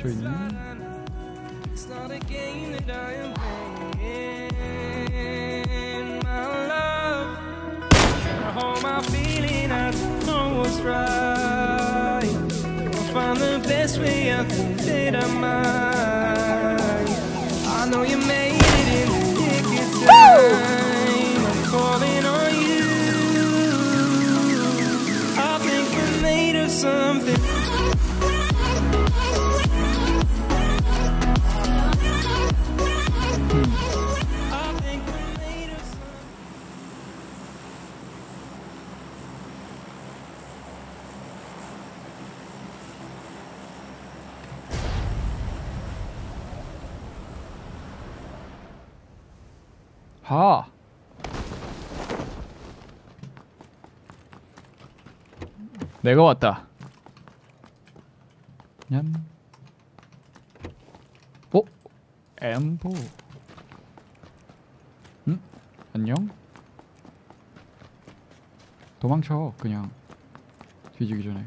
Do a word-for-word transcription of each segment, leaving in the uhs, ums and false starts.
저희는 하. 내가 왔다. 냠. 오. 엠보. 응? 안녕? 도망쳐. 그냥 뒤지기 전에.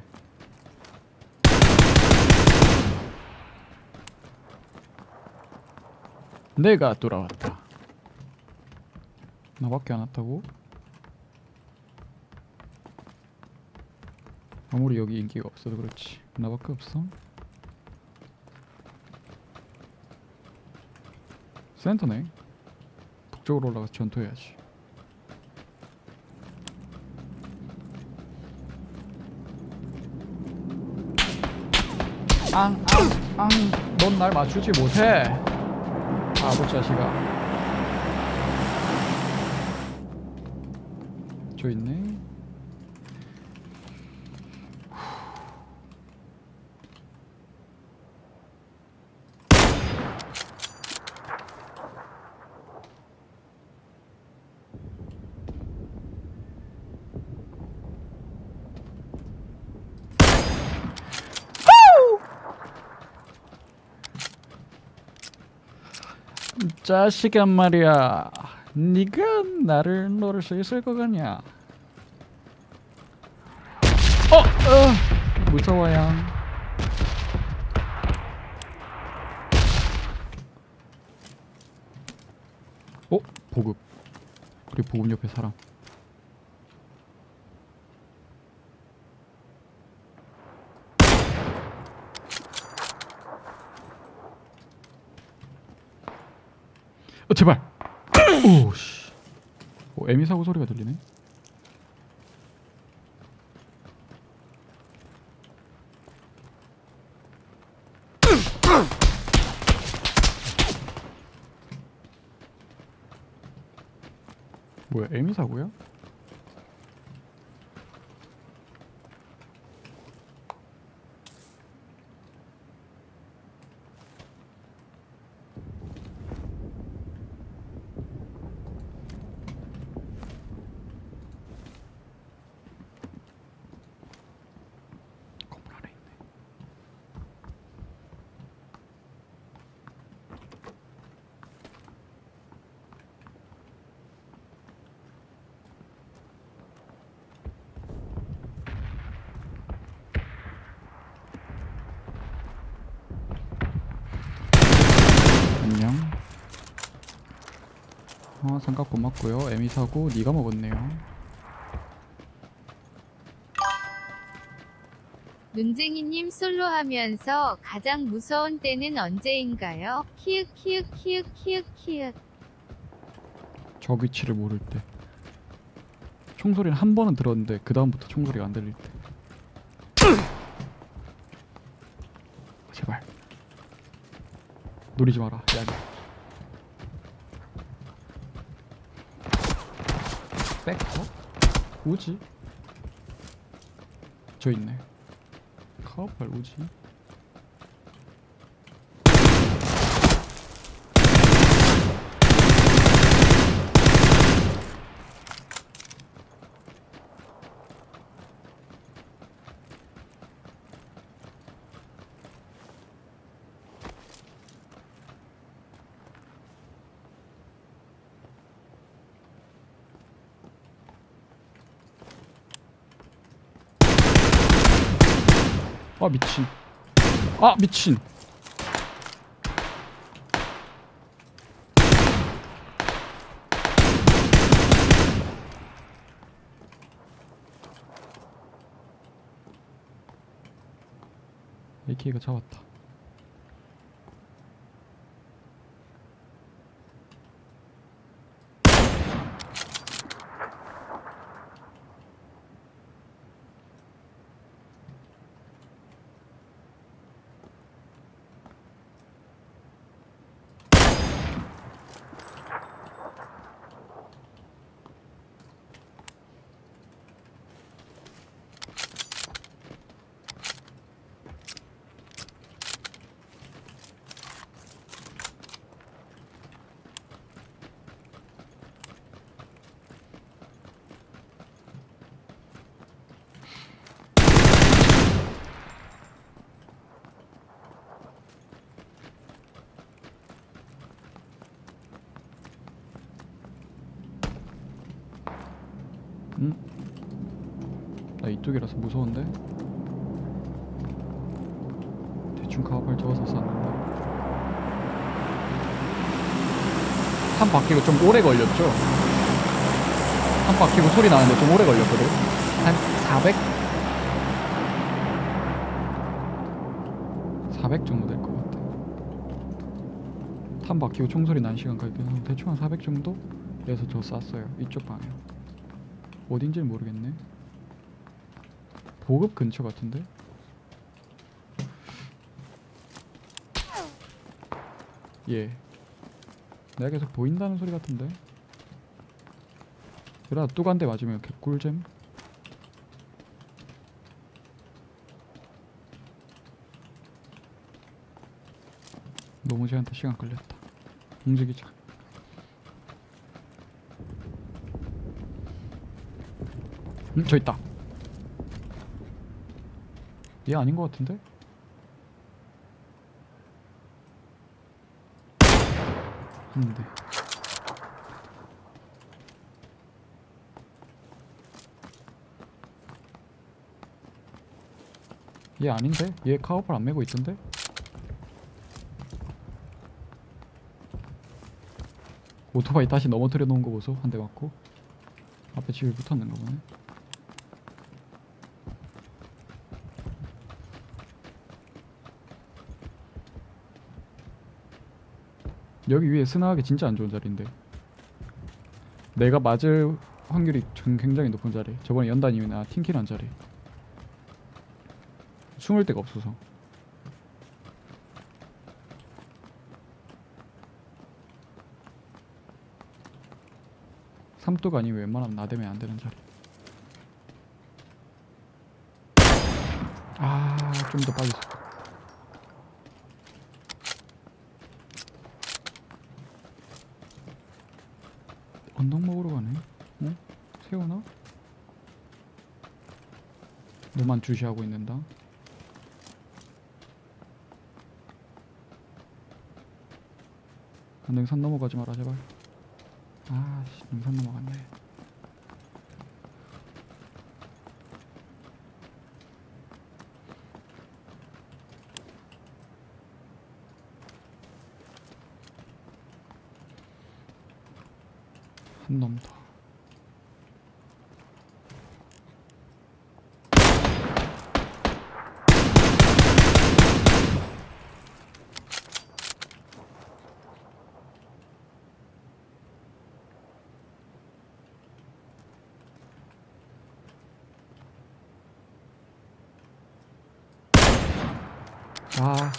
내가 돌아왔다. 나밖에 안 왔다고? 아무리 여기 인기가 없어도 그렇지. 나밖에 없어? 센터네. 북쪽으로 올라가서 전투해야지. 앙! 앙! 앙! 넌 날 맞추지 못해! 바보 자식아. 저 있네. 자식아 말이야. 니가 나를 노릴 수 있을 거 같냐? 어! 어! 무서워요. 어? 보급. 그리고 보급 옆에 사람. 어, 제발! 오, 씨. 오, 에미 사고 소리가 들리네. 뭐야, 에미 사고야? 아, 삼각 고맙고요. 에미 사고 니가 먹었네요. 눈쟁이님 솔로 하면서 가장 무서운 때는 언제인가요? 키읔 키읔 키읔 키읔 키읔. 저 위치를 모를 때. 총소리는 한 번은 들었는데 그 다음부터 총소리가 안 들릴 때. 제발 노리지 마라. 야. 백커? 우지? 저 있네. 카우팔 우지? 아 미친. 아 미친. 에이케이가 잡았다. 응? 나 이쪽이라서 무서운데? 대충 가발 접어서 쐈는데 한 바퀴고 좀 오래 걸렸죠? 한 바퀴고 소리 나는데 좀 오래 걸렸거든? 한 사백? 사백 정도 될 것 같아. 한 바퀴고 총소리 난 시간까지 대충 한 사백 정도? 그래서 저 쐈어요. 이쪽 방향 어딘지는 모르겠네. 보급 근처 같은데? 예. 내가 계속 보인다는 소리 같은데? 그러다 뚜간데 맞으면 개꿀잼? 너무 쟤한테 시간 걸렸다. 움직이자. 응? 저 있다. 얘 아닌 것 같은데? 있는데. 얘 아닌데? 얘 카우팔 안 메고 있던데? 오토바이 다시 넘어뜨려 놓은 거 보소. 한 대 맞고 앞에 집이 붙었는가 보네. 여기 위에 스나하기 진짜 안 좋은 자리인데 내가 맞을 확률이 굉장히 높은 자리. 저번에 연단이나 팀킬한 자리. 숨을 데가 없어서. 삼뚝 아니면 웬만하면 나대면 안 되는 자리. 아, 좀 더 빨리 쏘. 언덕 먹으러 가네? 어? 세우나? 너만 주시하고 있는다. 아, 능선 넘어가지 마라 제발. 아, 씨, 능선 넘어갔네. 한 놈 더. 아.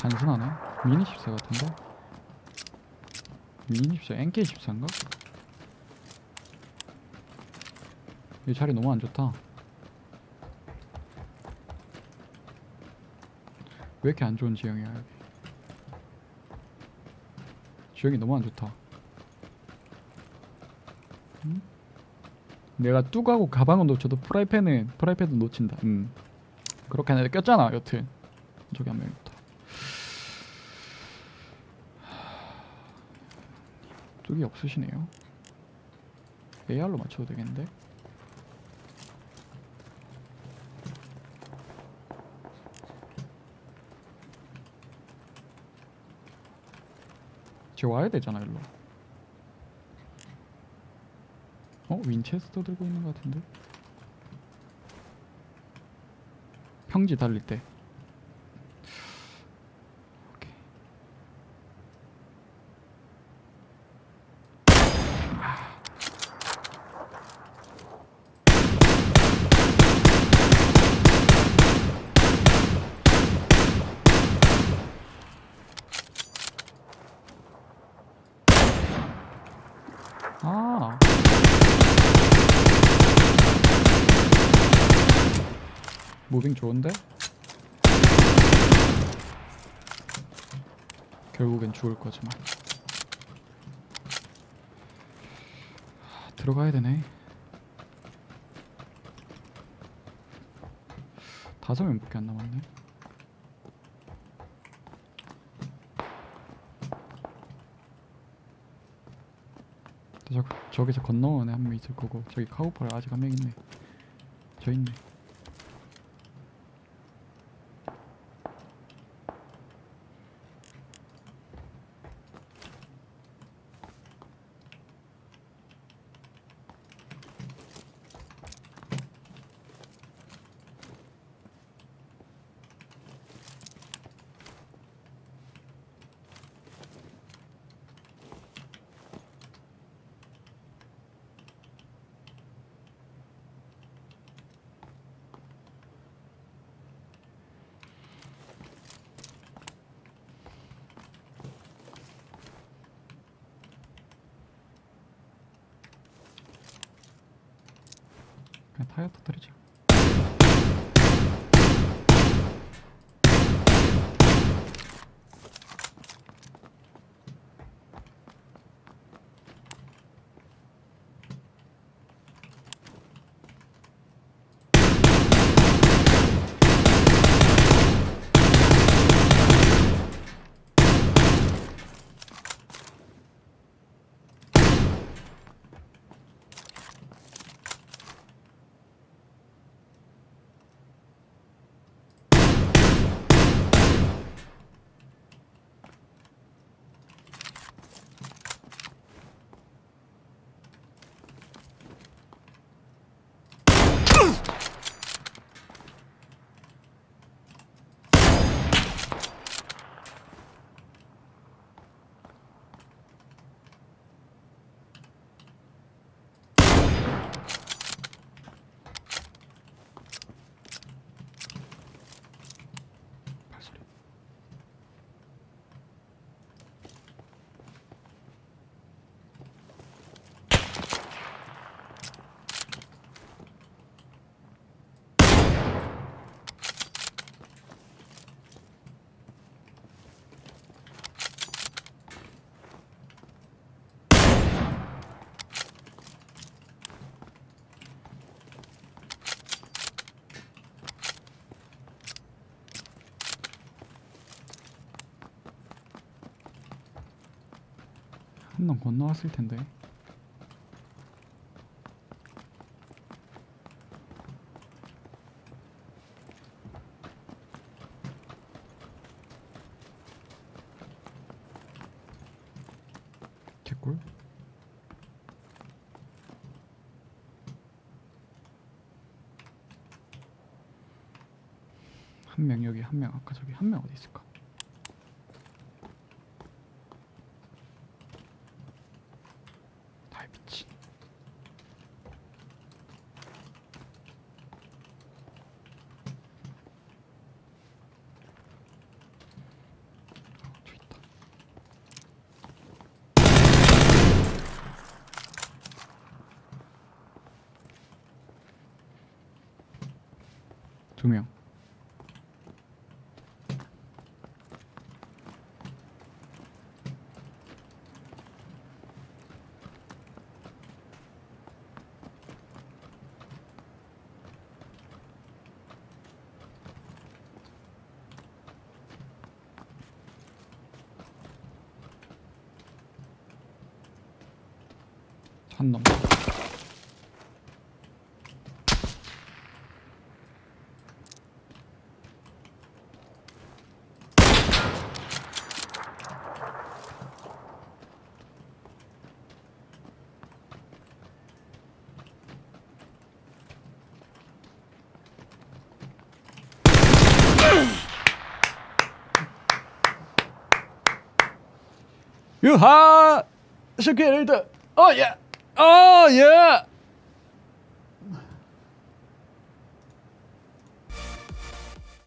단순하네. 미니 십사 같은데? 미니 십사? 엔케이 십사인가? 이 자리 너무 안 좋다. 왜 이렇게 안 좋은 지형이야 여기. 지형이 너무 안 좋다. 응? 내가 뚝하고 가방은 놓쳐도 프라이팬은 프라이팬도 놓친다. 음. 그렇게 하는데 꼈잖아 여튼. 저기 한 명이. 쪽이 없으시네요. 에이알로 맞춰도 되겠는데? 쟤 와야 되잖아 일로. 어? 윈체스터 들고 있는 것 같은데? 평지 달릴 때. 오케이. 아. 아. 무빙 좋은데? 결국엔 죽을 거지만 들어가야 되네. 다섯 명밖에 안 남았네. 저, 저기서 건너오는 애 한 명 있을 거고, 저기 카우팔 아직 한 명 있네. 저 있네. 타이어 터뜨리자. 한 놈 건너왔을 텐데. 개꿀. 한 명 여기, 한 명 아까 저기 한 명 어디 있을까? 두 명. 한 놈. 유하 스케일드. 어, 예. 어, 예.